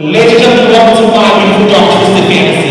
Let it up to the doctors, the parents.